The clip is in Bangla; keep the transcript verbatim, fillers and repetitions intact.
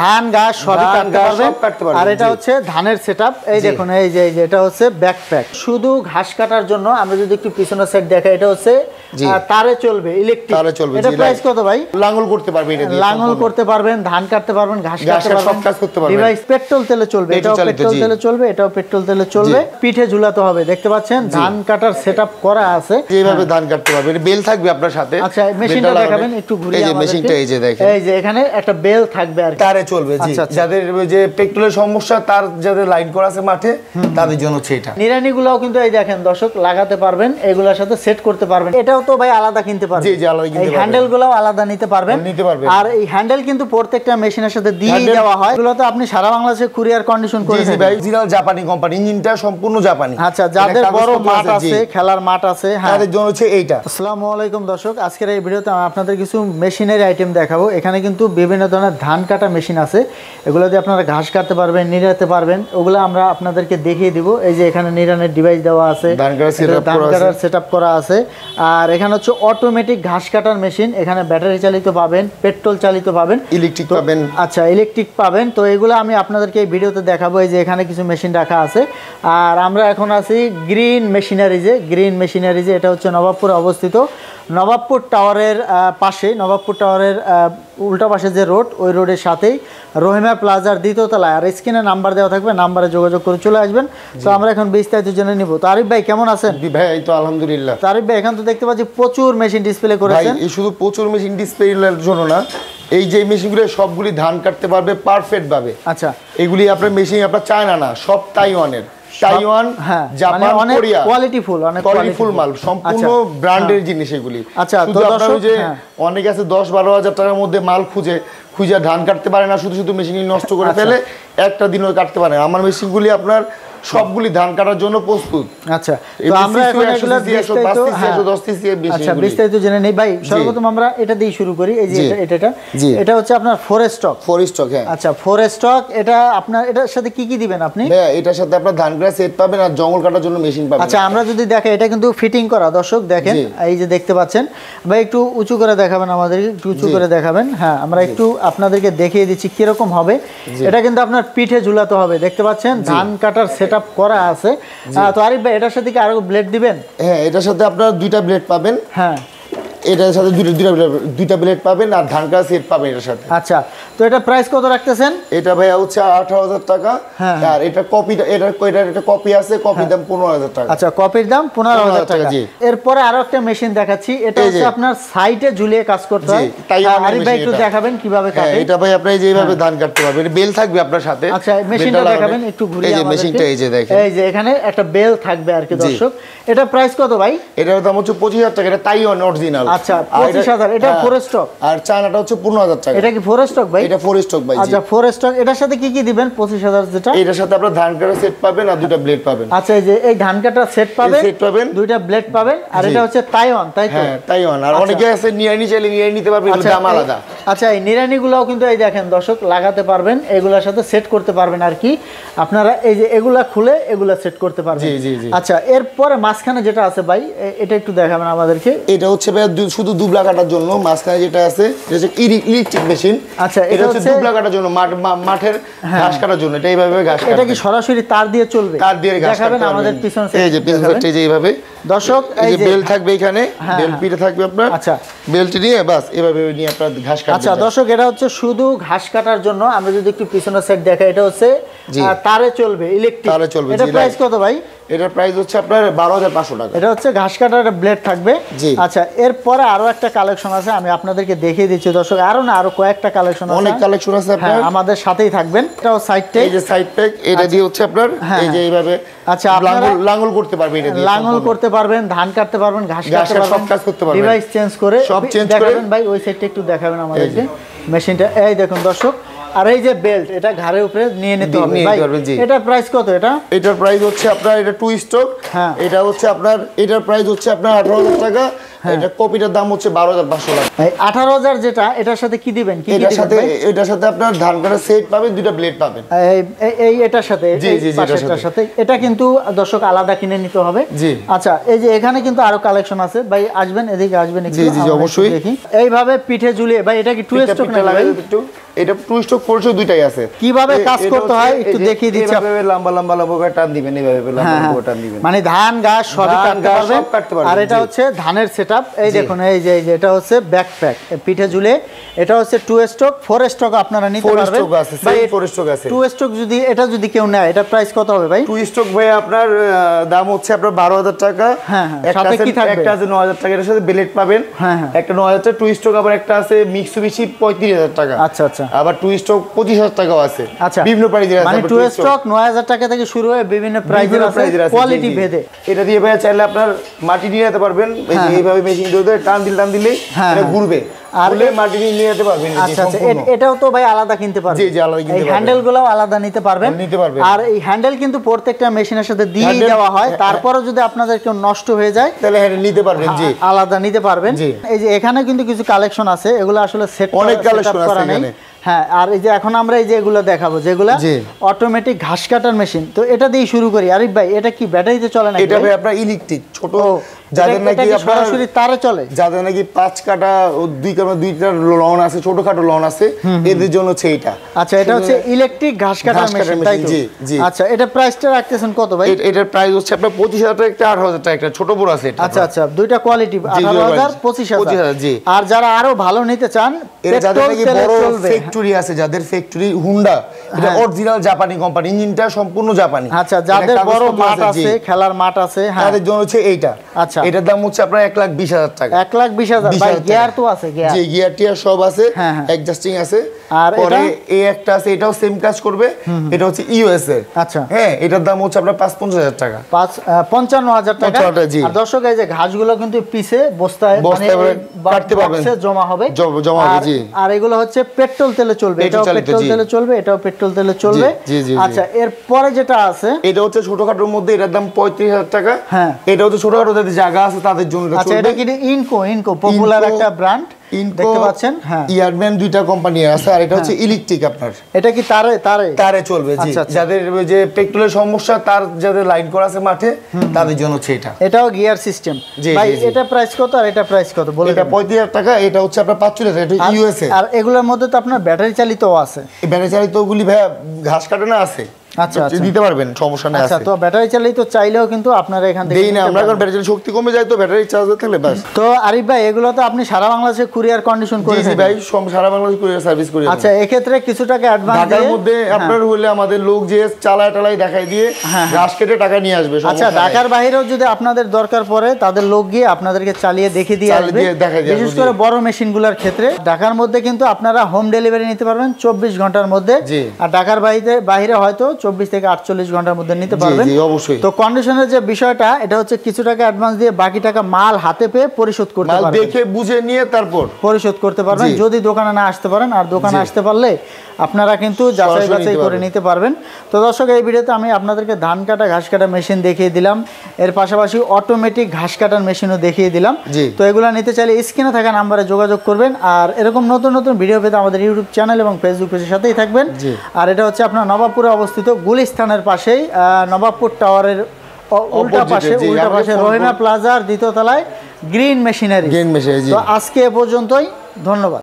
ধান গাছ সবই কাটতে পারবেন। আর এটা হচ্ছে ধানের সেটআপ, এই দেখুন, এই যে এটা হচ্ছে ব্যাকপ্যাক। শুধু ঘাস কাটার জন্য আমরা যদি একটু পিছনের সাইড দেখা, এটা হচ্ছে তারে চলবে, ইলেকট্রিক তারে চলবে। এটা প্রাইস কত ভাই? লাঙ্গল করতে পারবেন, এটা দিয়ে লাঙ্গল করতে পারবেন, ধান কাটতে পারবেন, ঘাস কাটতে পারবেন, সব কাজ করতে পারবেন। ডিভাইস পেট্রোল তেলে চলবে, এটাও পেট্রোল তেলে চলবে, এটাও পেট্রোল তেলে চলবে। পিঠে ঝুলাতে হবে, দেখতে পাচ্ছেন ধান কাটার সেটআপ করা আছে, এইভাবে ধান কাটতে পারবেন। বেল থাকবে আপনার সাথে। আচ্ছা মেশিনটা দেখাবেন একটু ঘুরে, এই যে মেশিনটা, এই যে দেখেন, এই যে এখানে একটা বেল থাকবে আর তারে চলবে। জি, যাদের যে পেট্রোলের সমস্যা, তার যাদের লাইন করা আছে মাঠে, তাদের জন্য হচ্ছে এটা। নিরানিগুলোও কিন্তু এই দেখেন দর্শক লাগাতে পারবেন, এগুলোর সাথে সেট করতে পারবেন। এটাও তো ভাই আলাদা কিনতে পারবেন। জি জি, আলাদা কিনতে পারবেন। এই হ্যান্ডেলগুলোও আলাদা নিতে পারবেন, নিতে পারবেন। আর এই হ্যান্ডেল কিন্তু প্রত্যেকটা মেশিনের সাথে দিয়ে দেওয়া হয়। এগুলো তো আপনি সারা বাংলাদেশে কুরিয়ার কন্ডিশন করে দিবেন। জি ভাই, জিরাল জাপানি কোম্পানি, ইঞ্জিনটা সম্পূর্ণ জাপানি। আচ্ছা, যাদের বড় মাঠ আছে, খেলার মাঠ আছে, তাদের জন্য হচ্ছে এইটা। আসসালামু আলাইকুম দর্শক, আজকের এই ভিডিওতে আমি আপনাদের কিছু মেশিনের আইটেম দেখাবো। এখানে কিন্তু বিভিন্ন ধরনের ধান কাটা মেশিন আছে, এগুলো দিয়ে আপনারা ঘাস কাটতে পারবেন, নিড়াতে পারবেন, ওগুলো আমরা আপনাদেরকে দেখিয়ে দিব। এই যে এখানে নিড়ানের ডিভাইস দেওয়া আছে, ধান কাটার সেটআপ করা আছে। আর এখানে হচ্ছে অটোমেটিক ঘাস কাটার মেশিন, এখানে ব্যাটারি চালিত পাবেন, পেট্রোল চালিত পাবেন, ইলেকট্রিক পাবেন। আচ্ছা, ইলেকট্রিক পাবেন। তো এগুলো আমি আপনাদেরকে এই ভিডিওতে দেখাবো। এই যে এখানে কিছু মেশিন রাখা আছে। আর আমরা এখন আছি গ্রিন মেশিনারিজে। গ্রিন মেশিনারিজে এটা হচ্ছে নবাবপুরে অবস্থিত, নবাবপুর টাওয়ারের পাশে, নবাবপুর টাওয়ারের উল্টা পাশে যে রোড, ওই রোডের সাথেই রহিমা প্লাজার দ্বিতীয় তলায়। আর স্ক্রিনে নাম্বার দেওয়া থাকবে, নাম্বারে যোগাযোগ করে চলে আসবেন। তো আমরা এখন বিস্তারিত জেনে নিব। তো আরিফ ভাই কেমন আছেন? ভাই এই তো আলহামদুলিল্লাহ। তো আরিফ ভাই এখন তো দেখতে পাচ্ছি প্রচুর মেশিন ডিসপ্লে করেছেন। এই শুধু প্রচুর মেশিন ডিসপ্লের জন্য না, এই যে মেশিনগুলো সবগুলি ধান কাটতে পারবে পারফেক্ট ভাবে। আচ্ছা, এগুলি আপনার মেশিন আপনার চায়না না, সব তাইওয়ানের। তাইওয়ান, জাপান, কোরিয়া, কোয়ালিটিফুল, অনেক কোয়ালিটিফুল মাল, সম্পূর্ণ ব্র্যান্ডের জিনিস এগুলি। আচ্ছা, তো দর্শক যে অনেক আছে দশ বারো হাজার টাকার মধ্যে মাল খুঁজে খুঁজে ধান কাটতে পারে না, শুধু শুধু মেশিনগুলি নষ্ট করে ফেলে, একটা দিনও কাটতে পারে না। আমার মেশিনগুলি আপনার সবগুলি ধান কাটার জন্য প্রস্তুত। আচ্ছা, তো আমরা এখন এগুলা দুই হাজার পাঁচশো দুই হাজার দশ এর বেশি আচ্ছা বিস্তারিত জেনে নেই ভাই। সর্বপ্রথম আমরা এটা দিয়ে শুরু করি। এই যে এটা এটা এটা হচ্ছে আপনার ফরেস্ট স্টক। ফরেস্ট স্টক, হ্যাঁ। আচ্ছা, ফরেস্ট স্টক এটা আপনার, এটার সাথে কি কি দিবেন আপনি? হ্যাঁ, এটার সাথে আপনারা ধান গ্রাস সেট পাবেন আর জঙ্গল কাটার জন্য মেশিন পাবেন। আচ্ছা, আমরা যদি দেখে, এটা কিন্তু ফিটিং করা দর্শক দেখেন, এই যে দেখতে পাচ্ছেন ভাই, একটু উঁচু করে দেখাবেন আমাদের, একটু উঁচু করে দেখাবেন। হ্যাঁ, আমরা একটু আপনাদেরকে দেখিয়ে দিচ্ছি কি রকম হবে। এটা কিন্তু আপনার পিঠে ঝুলাতে হবে, দেখতে পাচ্ছেন ধান কাটার সেটআপ করা আছে। তো আরিফ ভাই এটার সাথে কি আরো ব্লেড দিবেন? হ্যাঁ, এটার সাথে আপনারা দুইটা ব্লেড পাবেন। হ্যাঁ, এটার সাথে দুইটা দুইটা দুইটা ব্লেড পাবেন আর ধান কাটা সেট পাবেন এটার সাথে। আচ্ছা, তো এটা প্রাইস কত রাখতেছেন? এটা ভাই হচ্ছে আট হাজার টাকা। আর এটা কপি, এটা এটা একটা কপি আছে, কপির দাম পনেরো হাজার টাকা। আচ্ছা, কপির দাম পনেরো হাজার টাকা। এরপরে আরো একটা মেশিন দেখাচ্ছি, এটা হচ্ছে আপনার সাইডে ঝুলিয়ে কাজ করতে হয়। আরিফ ভাই একটু দেখাবেন কিভাবে কাটে। এটা ভাই আপনি যেভাবে ধান কাটতে পারবেন, বেল থাকবে আপনার সাথে। আচ্ছা, মেশিনটা দেখাবেন একটু ঘুরে। এই যে মেশিনটা, এই যে দেখেন, এই যে এখানে একটা বেল থাকবে আর কি দর্শক। এটা প্রাইস কত ভাই? এটার দাম হচ্ছে পঁচিশ হাজার টাকা, এটা তাইওয়ান অরিজিনাল। আচ্ছা, পঁচিশ হাজার। এটা ফরেস্ট স্টক, আর চায়নাটা হচ্ছে পনেরো হাজার টাকা। এটা কি ফরেস্ট স্টক ভাই? এটা ফরেস্ট স্টক ভাই। আচ্ছা, ফরেস্ট স্টক এটার সাথে কি কি দিবেন? পঁচিশ হাজার যেটা, এটার সাথে আপনারা ধান কাটার সেট পাবেন আর দুটো ব্লেড পাবেন। আচ্ছা, এই যে এই ধান কাটার সেট পাবেন, সেট পাবেন, দুটো ব্লেড পাবেন। আর এটা হচ্ছে তাইওয়ান, তাই তো? হ্যাঁ, তাইওয়ান। আর অনেকে আছে নিরানি চাইলে নিরানি নিতে পারবেন, এগুলো দাম আলাদা। আচ্ছা, এই নিরানিগুলোও কিন্তু এই দেখেন দর্শক লাগাতে পারবেন, এগুলোর সাথে সেট করতে পারবেন আর কি আপনারা। এই যে এগুলা খুলে এগুলা সেট করতে পারবেন। জি জি জি। আচ্ছা, এরপরে মাঝখানে যেটা আছে ভাই, এটা একটু দেখাবেন আমাদেরকে। এটা হচ্ছে ভাই শুধু দুবলা কাটার জন্য, মাঝখানে যেটা আছে ইলেকট্রিক মেশিন। আচ্ছা, এটা হচ্ছে দুবলা কাটার জন্য, মাঠের ঘাস কাটার জন্য। এটা এইভাবে ঘাস কাটা, এটা কি সরাসরি তার দিয়ে চলবে? তার দিয়ে ঘাস কাটাবেন আমাদের পিছন থেকে। এই যে পিছন থেকে যে এইভাবে দর্শক, এই যে বেল থাকবে এখানে, বেল পিঠে থাকবে আপনার। আচ্ছা, বেলটি নিয়ে বাস এইভাবে নিয়ে আপনারা ঘাস কাটবেন। আচ্ছা দর্শক, এটা হচ্ছে শুধু ঘাস কাটার জন্য। আমরা যদি একটু পিছনের সাইড দেখা, এটা হচ্ছে তারে চলবে, ইলেকট্রিক তারে চলবে। এটা প্রাইস কত ভাই? এটার প্রাইস হচ্ছে আপনার বারো হাজার পাঁচশো টাকা। এটা হচ্ছে ঘাস কাটার ব্লেড থাকবে। আচ্ছা, এরপরে আরো একটা কালেকশন আছে, আমি আপনাদেরকে দেখিয়ে দিচ্ছি দর্শক। আরো না, আরো কয়েকটা কালেকশন আছে, অনেক কালেকশন আছে, আপনারা আমাদের সাথেই থাকবেন। এটাও সাইড প্যাক, এই যে সাইড প্যাক, এটা দিয়ে হচ্ছে আপনার এই যে এইভাবে। আচ্ছা, আপনারা লাঙ্গল করতে পারবেন, এটা দিয়ে লাঙ্গল করতে পারবেন, ধান কাটতে পারবেন, ঘাস কাটতে পারবেন, সব কাজ করতে পারবেন। ডিভাইস চেঞ্জ করে সব চেঞ্জ করেন ভাই, ওই সাইডটা একটু দেখাবেন আমাদেরকে মেশিনটা। এই দেখুন দর্শক, আর এই যে বেল্ট, এটা ঘাড়ের উপরে নিয়ে নিতে হবে ভাই। এটা প্রাইস কত? এটা এটার প্রাইস হচ্ছে আপনার, এটা টু স্টক। হ্যাঁ, এটা হচ্ছে আপনার, এটার প্রাইস হচ্ছে আপনার আঠারো হাজার টাকা। এটা কপিটার দাম হচ্ছে বারো হাজার পাঁচশো টাকা ভাই। আঠারো হাজার যেটা এটার সাথে কি দিবেন? কি এটার সাথে এটার সাথে আপনার ধান কাটার সেট পাবেন, দুইটা ব্লেড পাবেন এই এটার সাথে এটার সাথে। এটা কিন্তু দর্শক আলাদা কিনে নিতে হবে। আচ্ছা এই যে এখানে কিন্তু আরো কালেকশন আছে ভাই, আসবেন এদিকে আসবেন একটু। জি জি অবশ্যই। এইভাবে পিঠে ঝুলিয়ে ভাই, এটা কি টু স্টক না লাগে? একটু এটা টু স্টক ফোরশো দুইটাই আছে। কিভাবে কাজ করতে হয় একটু দেখিয়ে দিচ্ছি। এইভাবে লম্বা লম্বা লম্বা টান দিবেন, এইভাবে লম্বা লম্বা টান দিবেন, মানে ধান গাছ সবই কাটতে পারবেন। আর এটা হচ্ছে ধানের সেটআপ, এই দেখুন এই যে এটা হচ্ছে ব্যাকপ্যাক পিঠে ঝুলে। এটা হচ্ছে টু স্টক ফোর স্টক আপনারা নিতে পারবেন। ফোর স্টক আছে, সেই ফোর স্টক আছে। টু স্টক যদি এটা যদি কেউ নেয়, এটা প্রাইস কত হবে ভাই? টু স্টক ভাই আপনার দাম হচ্ছে আপনার বারো হাজার টাকা। হ্যাঁ সাথে কি থাকবে? একটা আছে নয় হাজার টাকা, এর সাথে ব্লেড পাবেন। হ্যাঁ একটা নয় হাজার টাকা টু স্টক। আবার একটা আছে মিক্সুবিশি পঁয়ত্রিশ হাজার টাকা। আচ্ছা আচ্ছা। আবার টু স্টক পঁচিশ হাজার টাকাও আছে। আচ্ছা বিভিন্ন প্রাইজের আছে। মানে টু স্টক নয় হাজার টাকা থেকে শুরু হয়, বিভিন্ন প্রাইজের আছে কোয়ালিটি ভেদে। এটা দিয়ে ভাই চাইলে আপনার মাটি নিয়ে যেতে পারবেন, এই যে এইভাবে মেশিন দিয়ে টান দিলে টান দিলে এটা ঘুরবে। এটাও তো ভাই আলাদা কিনতে পারবেন। জি জি আলাদা কিনতে পারবেন। এই হ্যান্ডেল গুলো আলাদা নিতে পারবেন নিতে পারবেন। আর এই হ্যান্ডেল কিন্তু প্রত্যেকটা মেশিনের সাথে দিয়ে দেওয়া হয়, তারপরে যদি আপনাদের কেউ নষ্ট হয়ে যায় তাহলে হ্যান্ডেল নিতে পারবেন। জি আলাদা নিতে পারবেন। এই যে এখানে কিন্তু কিছু কালেকশন আছে, এগুলো আসলে সেট অনেক কালেকশন আছে এখানে। হ্যাঁ আর এই যে এখন আমরা এই যে এগুলো দেখাবো, যেগুলো অটোমেটিক ঘাস কাটার মেশিন। তো এটা দিয়ে শুরু করি। আরিফ ভাই এটা কি ব্যাটারিতে চলে নাকি? এটা ভাই আপনার ইলেকট্রিক ছোট, যাদের নাকি সরাসরি তারে চলে, যাদের নাকি পাঁচ কাটা দুই কাটা দুইটা লন আছে, ছোটখাটো লন আছে, এদের জন্য হচ্ছে এটা। আচ্ছা এটা হচ্ছে ইলেকট্রিক ঘাস কাটার মেশিন তাই তো? জি। আচ্ছা এটা প্রাইসটা রাখতেছেন কত ভাই? এটার প্রাইস হচ্ছে আপনার পঁচিশ হাজার টাকা একটা, আঠারো হাজার টাকা একটা, ছোট বড় আছে এটা। আচ্ছা আচ্ছা দুইটা কোয়ালিটি আঠারো হাজার পঁচিশ হাজার। জি। আর যারা আরো ভালো নিতে চান, এটা যাদের নাকি বড় ফ্যাক্টরি আছে, যাদের ফ্যাক্টরি হুন্ডা, এটা অরিজিনাল জাপানি কোম্পানি, ইঞ্জিনটা সম্পূর্ণ জাপানি। আচ্ছা যাদের বড় মাঠ আছে, খেলার মাঠ আছে, তাদের জন্য হচ্ছে এইটা। আচ্ছা এটার দাম হচ্ছে আপনার এক লাখ বিশ হাজার টাকা। এক লাখ বিশ হাজার ভাই। গিয়ার তো আছে, গিয়ার জি গিয়ার টিয়ার সব আছে, অ্যাডজাস্টিং আছে। আর পরে এই একটা আছে, এটাও সেম কাজ করবে, এটা হচ্ছে ইউএসএ। আচ্ছা হ্যাঁ এটার দাম হচ্ছে আপনার পঞ্চাশ হাজার টাকা। পঞ্চান্ন হাজার টাকা। আর দর্শক এই যে ঘাসগুলো কিন্তু পিছে বস্তায় মানে কাটতে পারবেন, জমা হবে জমা হবে। জি। আর এগুলো হচ্ছে পেট্রোল তেলে চলবে, এটাও পেট্রোল তেলে চলবে, এটাও পেট্রোল তেলে চলবে। আচ্ছা এর পরে যেটা আছে, এটা হচ্ছে ছোটখাটোর মধ্যে, এটার দাম পঁয়ত্রিশ হাজার টাকা। হ্যাঁ এটা হচ্ছে ছোটখাটো জায়গা আছে তাদের জন্য। আচ্ছা এটা কি ইনকো? ইনকো পপুলার একটা ব্র্যান্ড দেখতে পাচ্ছেন। হ্যাঁ ইয়ারম্যান দুইটা কোম্পানি আছে। আর এটা হচ্ছে ইলেকট্রিক আপনার, এটা কি তারে তারে তারে চলবে। জি যাদের যে পেট্রোলের সমস্যা, তার যাদের লাইন করা আছে মাঠে, তাদের জন্য হচ্ছে এটা। এটাও গিয়ার সিস্টেম ভাই। এটা প্রাইস কত আর এটা প্রাইস কত বলে? এটা পঁয়ত্রিশ হাজার টাকা, এটা হচ্ছে আপনার পঁয়তাল্লিশ হাজার। এটা ইউএসএ। আর এগুলোর মধ্যে তো আপনার ব্যাটারি চালিতও আছে। এই ব্যাটারি চালিতগুলি ভাই ঘাস কাটে না আছে। আচ্ছা দিতে পারবেন, সমস্যা নেই। আচ্ছা তো ব্যাটারি চালিয়ে তো চাইলেও কিন্তু আপনারা এখান থেকে দেই না আমরা, কারণ ব্যাটারি শক্তি কমে যায়, তো ব্যাটারি চার্জ থাকলে বাস। তো আরিফ ভাই এগুলো তো আপনি সারা বাংলাদেশে কুরিয়ার কন্ডিশন করে দিবেন? জি ভাই সারা বাংলাদেশে কুরিয়ার সার্ভিস করি। আচ্ছা এই ক্ষেত্রে কিছু টাকা অ্যাডভান্স দিয়ে ঢাকার মধ্যে আপনার হলে আমাদের লোক যে চালায় টালায় দেখাই দিয়ে গ্যাস কেটে টাকা নিয়ে আসবে। আচ্ছা ঢাকার বাইরেও যদি আপনাদের দরকার পড়ে, তাদের লোক গিয়ে আপনাদেরকে চালিয়ে দেখে দিয়ে আসবে। বিশেষ করে বড় মেশিনগুলোর ক্ষেত্রে ঢাকার মধ্যে কিন্তু আপনারা হোম ডেলিভারি নিতে পারবেন চব্বিশ ঘন্টার মধ্যে। আর ঢাকার বাইরে বাইরে হয়তো চব্বিশ থেকে আটচল্লিশ ঘন্টার মধ্যে নিতে পারবেন। অবশ্যই। তো কন্ডিশনের যে বিষয়টা, এটা হচ্ছে কিছু টাকা অ্যাডভান্স দিয়ে বাকি টাকা মাল হাতে পেয়ে পরিশোধ করতে পারবেন, দেখে বুঝে নিয়ে তারপর পরিশোধ করতে পারবেন যদি দোকানে না আসতে পারেন। আর দোকানে আসতে পারলে আপনারা কিন্তু যাচাই বাছাই করে নিতে পারবেন। তো দর্শক এই ভিডিওতে আমি আপনাদেরকে ধান কাটা ঘাস কাটা মেশিন দেখিয়ে দিলাম, এর পাশাপাশি অটোমেটিক ঘাস কাটার মেশিনও দেখিয়ে দিলাম। তো এগুলো নিতে চাইলে স্ক্রিনে থাকা নাম্বারে যোগাযোগ করবেন। আর এরকম নতুন নতুন ভিডিও পেতে আমাদের ইউটিউব চ্যানেল এবং ফেসবুক পেজের সাথেই থাকবেন। আর এটা হচ্ছে আপনার নবাবপুরে অবস্থিত, গুলিস্তানের পাশেই, নবাবপুর টাওয়ারের উল্টা পাশে উল্টা পাশে রোহিমা প্লাজার দ্বিতীয় তলায়, গ্রিন মেশিনারি। তো আজকে এ পর্যন্তই, ধন্যবাদ।